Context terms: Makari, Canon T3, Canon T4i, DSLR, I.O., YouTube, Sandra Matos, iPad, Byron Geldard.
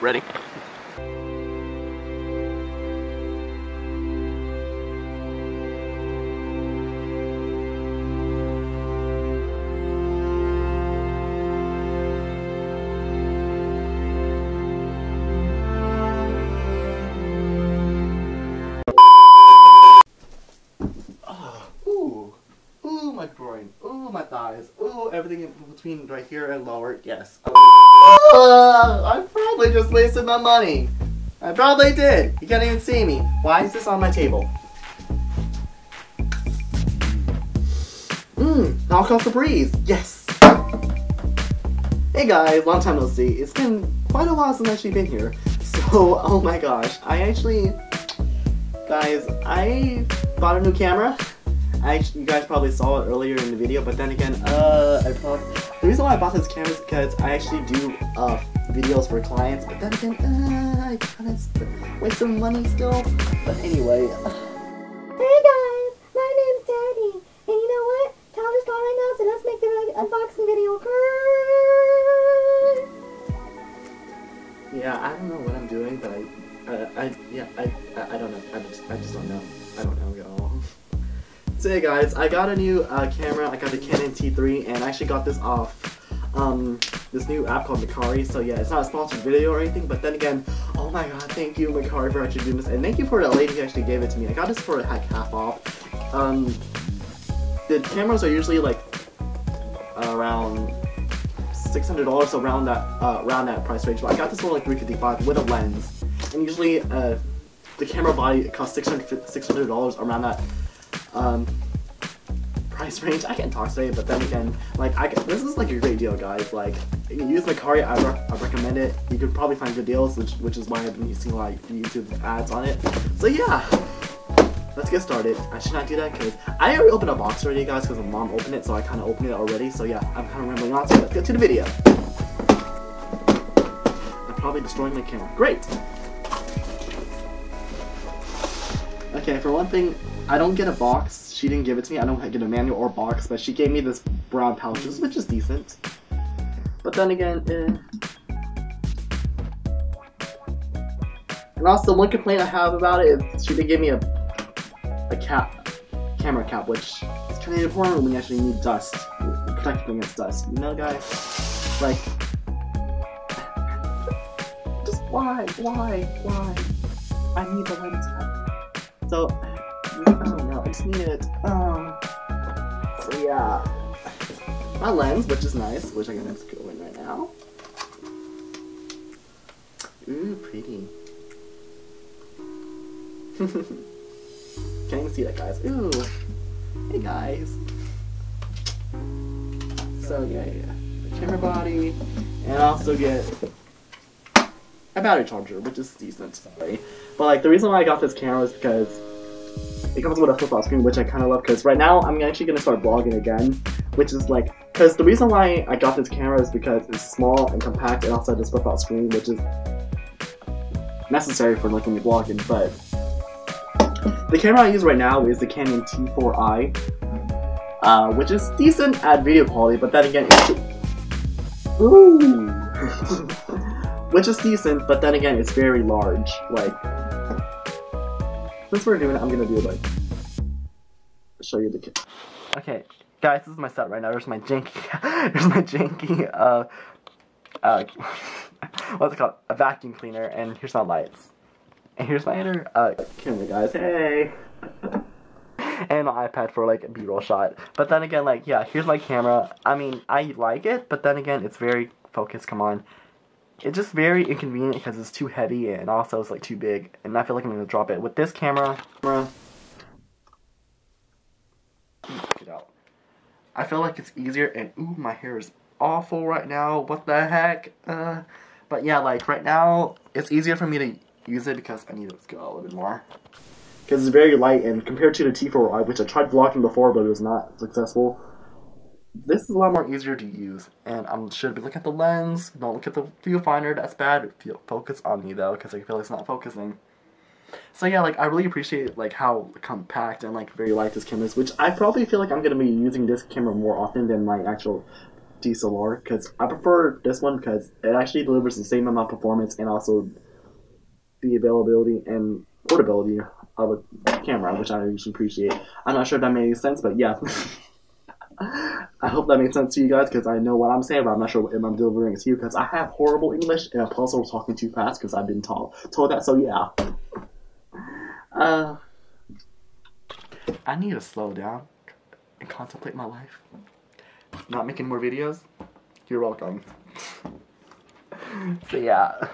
Ready? Everything in between right here and lower, yes. I probably just wasted my money. I probably did. You can't even see me. Why is this on my table? Now comes the breeze. Yes. Hey guys, long time no see. It's been quite a while since I've actually been here. So, oh my gosh, I bought a new camera. You guys probably saw it earlier in the video, but then again, the reason why I bought this camera is because I actually do videos for clients, but then again, I kind of waste some money still. But anyway, hey guys, my name's Daddy, and you know what? Tyler's gone right now, so let's make the unboxing video. Yeah, I don't know what I'm doing, but I don't know. I just don't know. I don't know at all. So hey guys, I got a new camera. I got the Canon T3, and I actually got this off this new app called Makari. So yeah, it's not a sponsored video or anything, but then again, oh my god, thank you Makari for actually doing this, and thank you for the lady who actually gave it to me. I got this for like half off. The cameras are usually like around $600, so around that price range. But I got this for like $355 with a lens, and usually the camera body costs $600 around that. Price range. I can't talk today, but then again, like, this is like a great deal, guys. Like, you can use Makari, I recommend it. You could probably find good deals, which is why I've been using like YouTube ads on it. So yeah, let's get started. I should not do that because I already opened a box already, guys, because my mom opened it, so I kind of opened it already. So yeah, I'm kind of rambling on, so let's get to the video. I'm probably destroying my camera. Great! Okay, for one thing, I don't get a box. She didn't give it to me. I don't get a manual or box, but she gave me this brown pouches, which is decent. But then again, And also, one complaint I have about it is she did give me a camera cap, which is kind of important when we actually need dust, protecting against dust. You know, guys, like, just why? I need the lens cap. So. I just need it. So yeah, my lens, which is nice, which I can just go in right now. Ooh, pretty. Can't even see that, guys. Ooh, hey guys. So yeah, the camera body, and I also get a battery charger, which is decent. Sorry, but like the reason why I got this camera is because. It comes with a flip-flop screen, which I kind of love, because right now I'm actually going to start vlogging again, which is like, because the reason why I got this camera is because it's small and compact, and also this flip-flop screen, which is necessary for like when you're vlogging. But the camera I use right now is the Canon T4i, which is decent at video quality, but then again, it's... Ooh. Which is decent, but then again, it's very large, like... Since we're doing it, I'm gonna do like show you the kit. Okay, guys, this is my set right now. There's my janky, what's it called? A vacuum cleaner, and here's my lights, and here's my inner camera, guys. Hey, and my iPad for like a B-roll shot. But then again, like yeah, here's my camera. I mean, I like it, but then again, it's very focused. Come on. It's just very inconvenient because it's too heavy, and also it's like too big, and I feel like I'm gonna drop it. With this camera, get out. I feel like it's easier, and ooh, my hair is awful right now. What the heck? But yeah, like right now, it's easier for me to use it because I need to go out a little bit more. Because it's very light, and compared to the T4i, which I tried vlogging before, but it was not successful. This is a lot more easier to use, and I should be looking at the lens. Don't look at the viewfinder, that's bad. Focus on me though, because I feel like it's not focusing. So yeah, like I really appreciate like how compact and like very light this camera is, which I probably feel like I'm gonna be using this camera more often than my actual DSLR, because I prefer this one because it actually delivers the same amount of performance and also the availability and portability of a camera, which I usually appreciate. I'm not sure if that made any sense, but yeah. I hope that makes sense to you guys, because I know what I'm saying, but I'm not sure if I'm delivering it to you, because I have horrible English, and I'm also talking too fast, because I've been told that, so yeah. I need to slow down and contemplate my life. Not making more videos? You're welcome. So yeah.